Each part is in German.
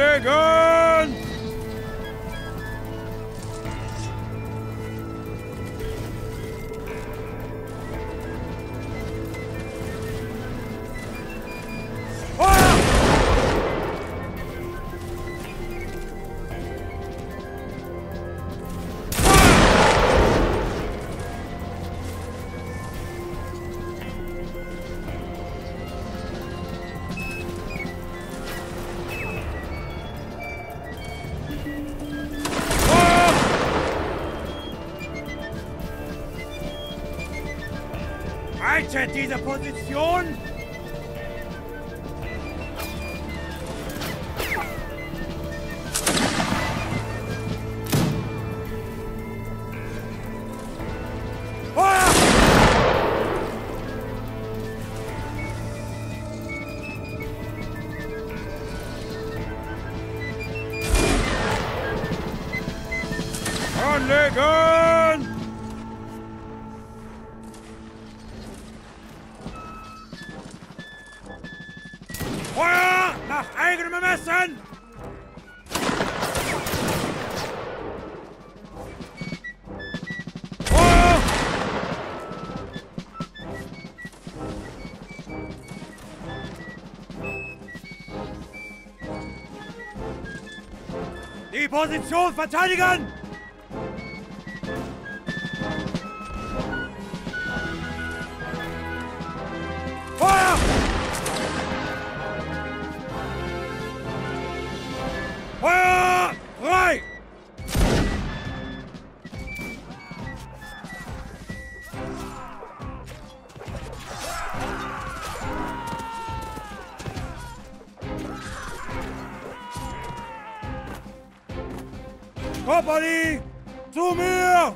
anlegen! Diese Position! Die Position verteidigen! Feuer! Feuer! Frei! Kompanie, zu mir!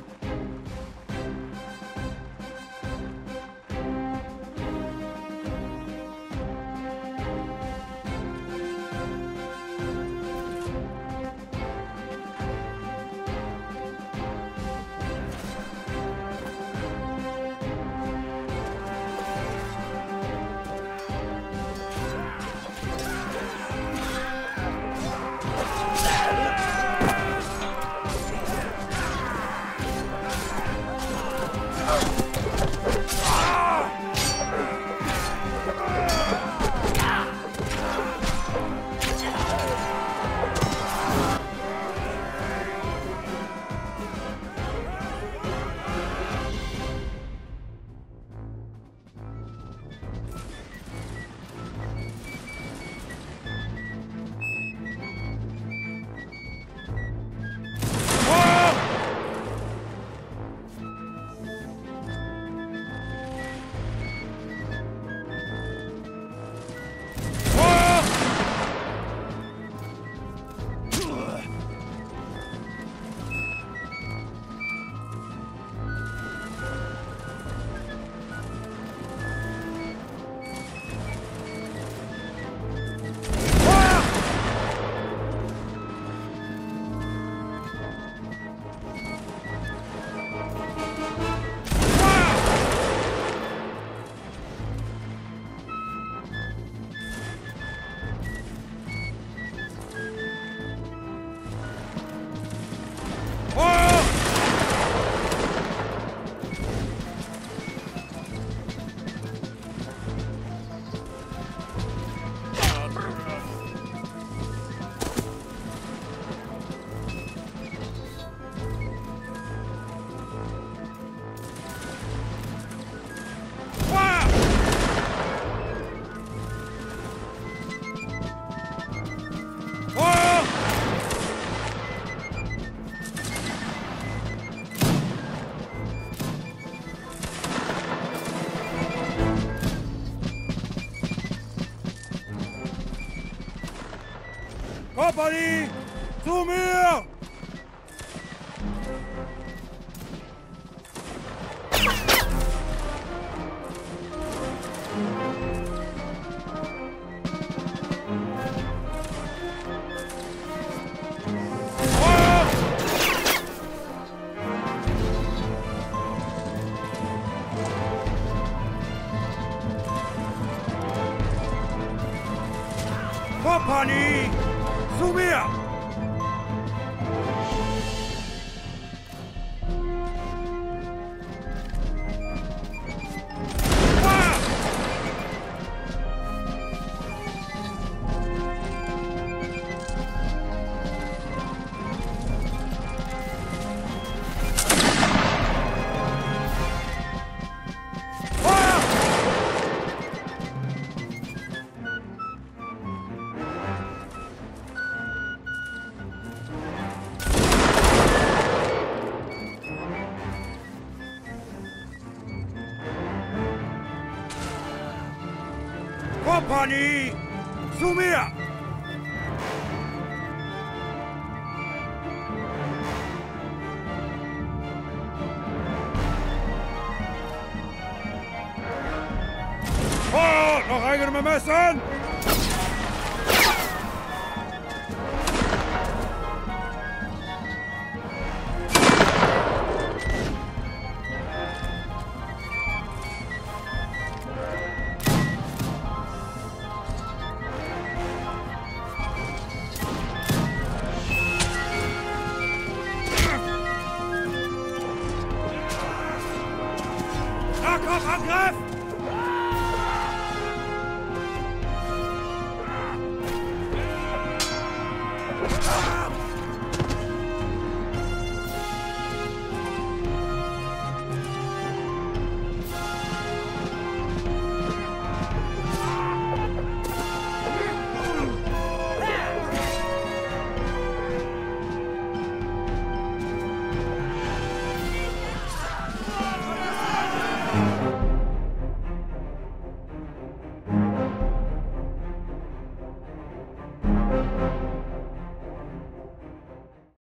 Kompanie, zu mir! Kompanie, zu mir! Kompanie! Zu mir! Vor! Noch eigene Ermessen! Angriff!